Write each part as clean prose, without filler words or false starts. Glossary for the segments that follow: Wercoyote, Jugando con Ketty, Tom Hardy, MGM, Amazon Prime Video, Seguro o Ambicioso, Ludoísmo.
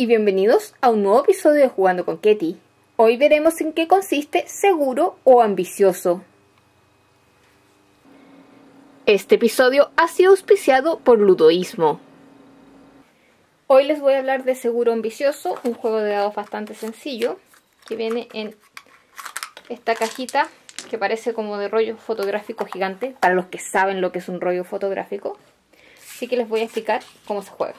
y bienvenidos a un nuevo episodio de Jugando con Ketty. Hoy veremos en qué consiste Seguro o Ambicioso. Este episodio ha sido auspiciado por Ludoísmo. Hoy les voy a hablar de Seguro Ambicioso, un juego de dados bastante sencillo que viene en esta cajita que parece como de rollo fotográfico gigante, para los que saben lo que es un rollo fotográfico. Así que les voy a explicar cómo se juega.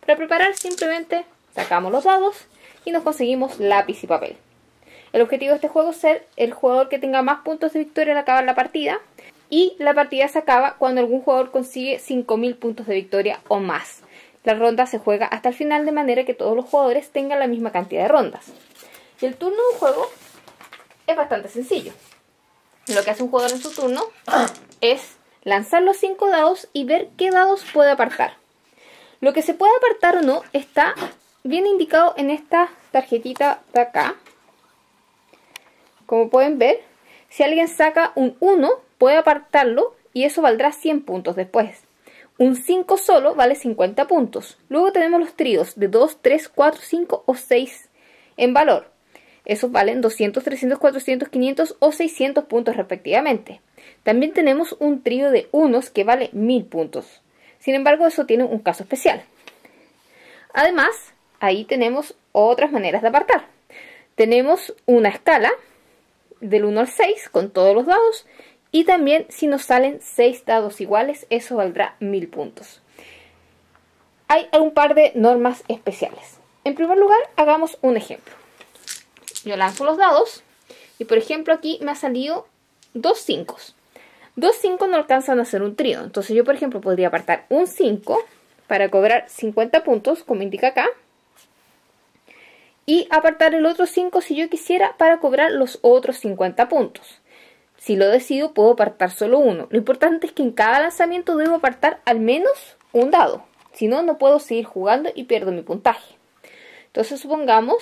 Para preparar simplemente sacamos los dados y nos conseguimos lápiz y papel. El objetivo de este juego es ser el jugador que tenga más puntos de victoria al acabar la partida, y la partida se acaba cuando algún jugador consigue 5.000 puntos de victoria o más. La ronda se juega hasta el final, de manera que todos los jugadores tengan la misma cantidad de rondas. Y el turno de un juego es bastante sencillo. Lo que hace un jugador en su turno es lanzar los 5 dados y ver qué dados puede apartar. Lo que se puede apartar o no está bien indicado en esta tarjetita de acá. Como pueden ver, si alguien saca un 1, puede apartarlo y eso valdrá 100 puntos después. Un 5 solo vale 50 puntos. Luego tenemos los tríos de 2, 3, 4, 5 o 6 en valor. Esos valen 200, 300, 400, 500 o 600 puntos respectivamente. También tenemos un trío de unos que vale 1000 puntos. Sin embargo, eso tiene un caso especial. Además, ahí tenemos otras maneras de apartar. Tenemos una escala del 1 al 6 con todos los dados. Y también si nos salen 6 dados iguales, eso valdrá 1000 puntos. Hay un par de normas especiales. En primer lugar, hagamos un ejemplo. Yo lanzo los dados y por ejemplo aquí me ha salido 2 5s. 2 5 no alcanzan a hacer un trío, entonces yo por ejemplo podría apartar un 5 para cobrar 50 puntos, como indica acá, y apartar el otro 5 si yo quisiera para cobrar los otros 50 puntos. Si lo decido, puedo apartar solo uno. Lo importante es que en cada lanzamiento debo apartar al menos un dado, si no, no puedo seguir jugando y pierdo mi puntaje. Entonces supongamos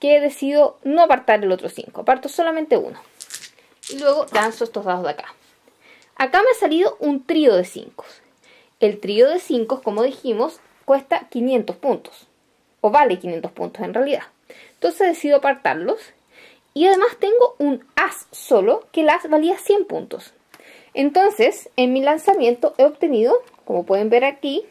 que decido no apartar el otro 5, aparto solamente uno y luego lanzo estos dados de acá. Acá me ha salido un trío de 5. El trío de 5, como dijimos, cuesta 500 puntos. O vale 500 puntos en realidad. Entonces decido apartarlos. Y además tengo un as solo, que el as valía 100 puntos. Entonces, en mi lanzamiento he obtenido, como pueden ver aquí,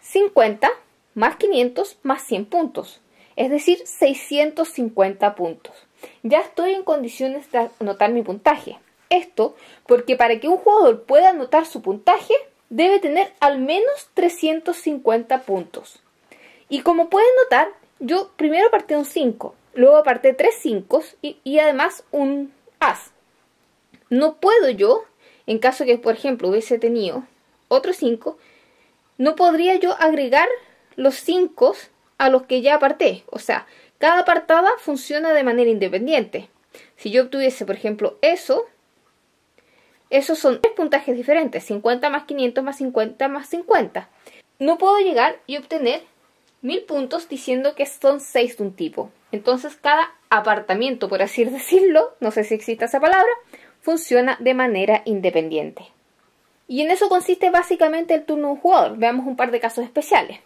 50 más 500 más 100 puntos. Es decir, 650 puntos. Ya estoy en condiciones de anotar mi puntaje. Esto porque para que un jugador pueda anotar su puntaje debe tener al menos 350 puntos. Y como pueden notar, yo primero aparté un 5, luego aparté 3 5s y además un as. No puedo yo, en caso que por ejemplo hubiese tenido otro 5, no podría yo agregar los 5s a los que ya aparté. O sea, cada apartada funciona de manera independiente. Si yo obtuviese por ejemplo eso, esos son 3 puntajes diferentes, 50 más 500 más 50 más 50. No puedo llegar y obtener 1000 puntos diciendo que son 6 de un tipo. Entonces cada apartamiento, por así decirlo, no sé si existe esa palabra, funciona de manera independiente. Y en eso consiste básicamente el turno de un jugador. Veamos un par de casos especiales.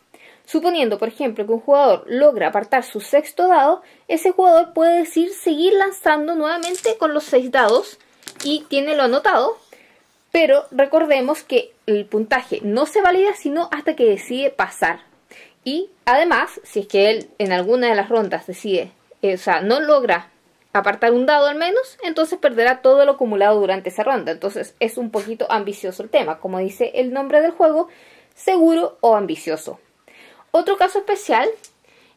Suponiendo, por ejemplo, que un jugador logra apartar su 6º dado, ese jugador puede decir seguir lanzando nuevamente con los 6 dados y tiene lo anotado, pero recordemos que el puntaje no se valida sino hasta que decide pasar. Y además, si es que él en alguna de las rondas decide, no logra apartar un dado al menos, entonces perderá todo lo acumulado durante esa ronda. Entonces es un poquito ambicioso el tema, como dice el nombre del juego, seguro o ambicioso. Otro caso especial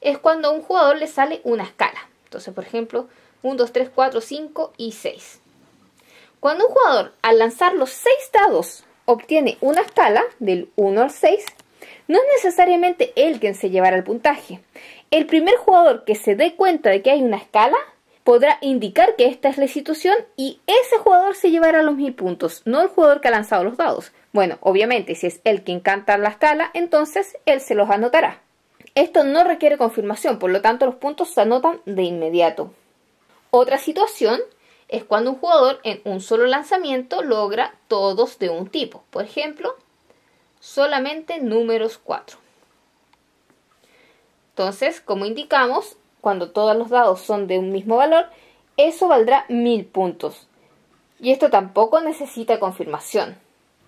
es cuando a un jugador le sale una escala. Entonces, por ejemplo, 1, 2, 3, 4, 5 y 6. Cuando un jugador al lanzar los 6 dados obtiene una escala del 1 al 6, no es necesariamente él quien se llevará el puntaje. El primer jugador que se dé cuenta de que hay una escala podrá indicar que esta es la institución y ese jugador se llevará los 1000 puntos, no el jugador que ha lanzado los dados. Bueno, obviamente si es él quien canta la escala, entonces él se los anotará. Esto no requiere confirmación, por lo tanto los puntos se anotan de inmediato. Otra situación es cuando un jugador en un solo lanzamiento logra todos de un tipo. Por ejemplo, solamente números 4. Entonces, como indicamos, cuando todos los dados son de un mismo valor, eso valdrá 1000 puntos. Y esto tampoco necesita confirmación.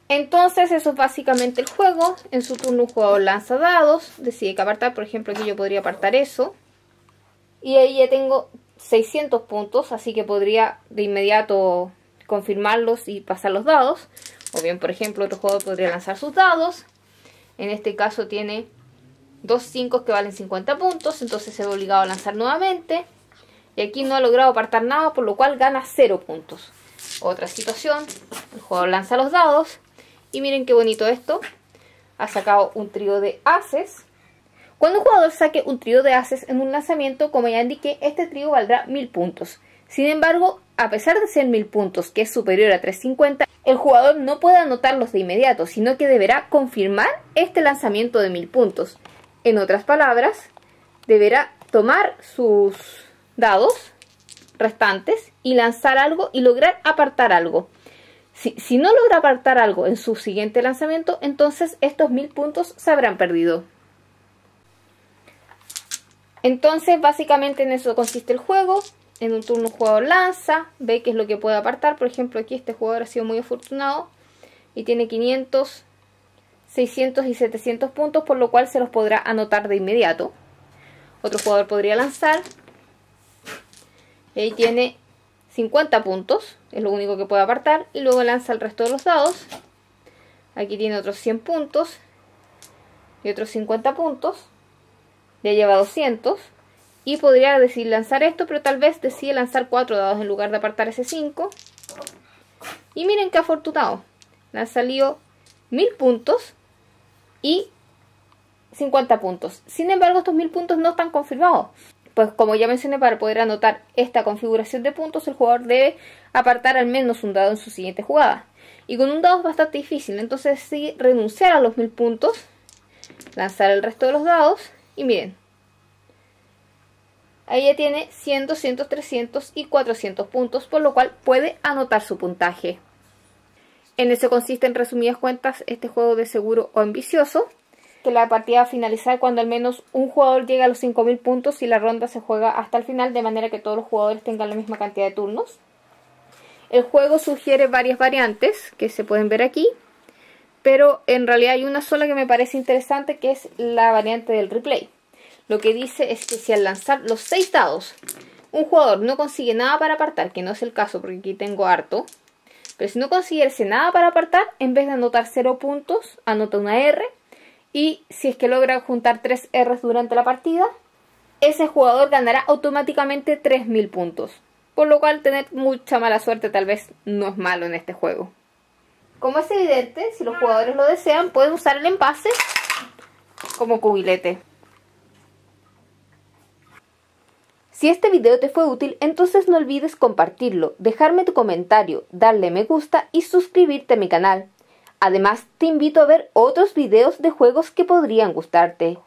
Entonces eso es básicamente el juego. En su turno un jugador lanza dados, decide que apartar, por ejemplo aquí yo podría apartar eso. Y ahí ya tengo 600 puntos, así que podría de inmediato confirmarlos y pasar los dados. O bien, por ejemplo, otro jugador podría lanzar sus dados. En este caso tiene dos 5 que valen 50 puntos, entonces se ve obligado a lanzar nuevamente. Y aquí no ha logrado apartar nada, por lo cual gana 0 puntos. Otra situación, el jugador lanza los dados. Y miren qué bonito esto. Ha sacado un trío de ases. Cuando un jugador saque un trío de ases en un lanzamiento, como ya indiqué, este trío valdrá 1000 puntos. Sin embargo, a pesar de ser 1000 puntos, que es superior a 350, el jugador no puede anotarlos de inmediato, sino que deberá confirmar este lanzamiento de 1000 puntos. En otras palabras, deberá tomar sus dados restantes y lanzar algo y lograr apartar algo. Si no logra apartar algo en su siguiente lanzamiento, entonces estos 1000 puntos se habrán perdido. Entonces básicamente en eso consiste el juego. En un turno un jugador lanza, ve qué es lo que puede apartar. Por ejemplo, aquí este jugador ha sido muy afortunado y tiene 500, 600 y 700 puntos, por lo cual se los podrá anotar de inmediato. Otro jugador podría lanzar y ahí tiene 50 puntos, es lo único que puede apartar, y luego lanza el resto de los dados. Aquí tiene otros 100 puntos y otros 50 puntos, ya lleva 200 y podría decidir lanzar esto, pero tal vez decide lanzar 4 dados en lugar de apartar ese 5. Y miren qué afortunado, le han salido 1000 puntos y 50 puntos. Sin embargo, estos 1000 puntos no están confirmados. Pues como ya mencioné, para poder anotar esta configuración de puntos, el jugador debe apartar al menos un dado en su siguiente jugada. Y con un dado es bastante difícil, entonces sí, renunciar a los 1000 puntos, lanzar el resto de los dados, y miren, ahí ya tiene 100, 200, 300 y 400 puntos, por lo cual puede anotar su puntaje. En eso consiste, en resumidas cuentas, este juego de Seguro o Ambicioso. Que la partida va a finalizar cuando al menos un jugador llegue a los 5000 puntos y la ronda se juega hasta el final, de manera que todos los jugadores tengan la misma cantidad de turnos. El juego sugiere varias variantes que se pueden ver aquí, pero en realidad hay una sola que me parece interesante, que es la variante del replay. Lo que dice es que si al lanzar los 6 dados un jugador no consigue nada para apartar, que no es el caso porque aquí tengo harto, pero si no consiguiese nada para apartar, en vez de anotar 0 puntos, anota una R. Y si es que logra juntar 3 R's durante la partida, ese jugador ganará automáticamente 3000 puntos. Por lo cual tener mucha mala suerte tal vez no es malo en este juego. Como es evidente, si los jugadores lo desean, pueden usar el envase como cubilete. Si este video te fue útil, entonces no olvides compartirlo, dejarme tu comentario, darle me gusta y suscribirte a mi canal. Además, te invito a ver otros videos de juegos que podrían gustarte.